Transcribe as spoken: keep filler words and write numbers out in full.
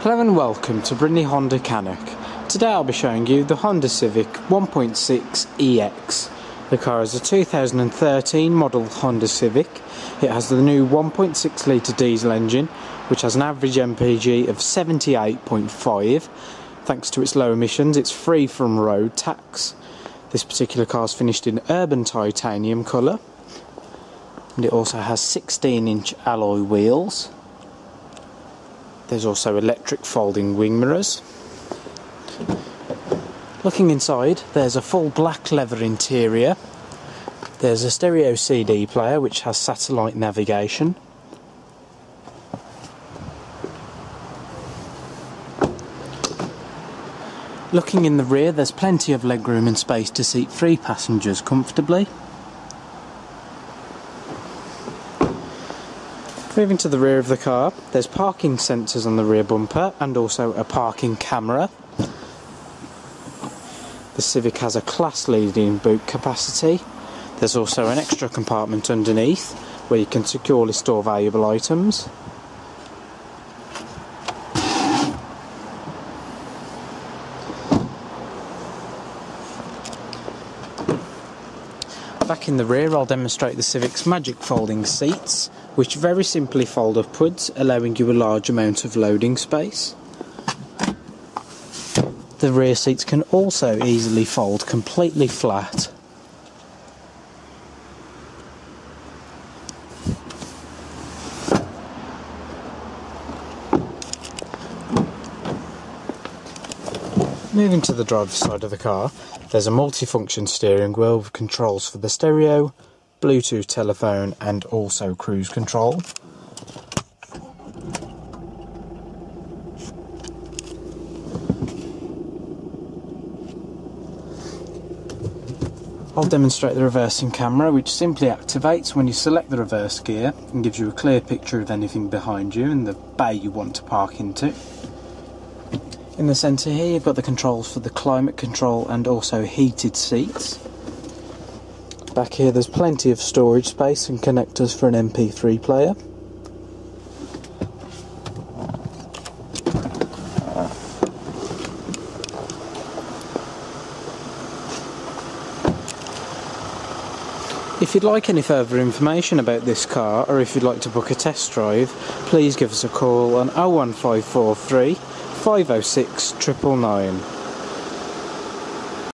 Hello and welcome to Brindley Honda Cannock. Today I'll be showing you the Honda Civic one point six E X. The car is a two thousand thirteen model Honda Civic. It has the new one point six litre diesel engine, which has an average M P G of seventy-eight point five. Thanks to its low emissions, it's free from road tax. This particular car is finished in Urban Titanium colour, and it also has sixteen inch alloy wheels. There's also electric folding wing mirrors. Looking inside, there's a full black leather interior. There's a stereo C D player which has satellite navigation. Looking in the rear, there's plenty of legroom and space to seat three passengers comfortably. Moving to the rear of the car, there's parking sensors on the rear bumper and also a parking camera. The Civic has a class-leading boot capacity. There's also an extra compartment underneath where you can securely store valuable items. Back in the rear, I'll demonstrate the Civic's magic folding seats, which very simply fold upwards, allowing you a large amount of loading space. The rear seats can also easily fold completely flat. Moving to the driver's side of the car, there's a multi-function steering wheel with controls for the stereo, Bluetooth telephone and also cruise control. I'll demonstrate the reversing camera, which simply activates when you select the reverse gear and gives you a clear picture of anything behind you and the bay you want to park into. In the centre here, you've got the controls for the climate control and also heated seats. Back here there's plenty of storage space and connectors for an M P three player. If you'd like any further information about this car, or if you'd like to book a test drive, please give us a call on oh one five four three five oh six nine nine nine.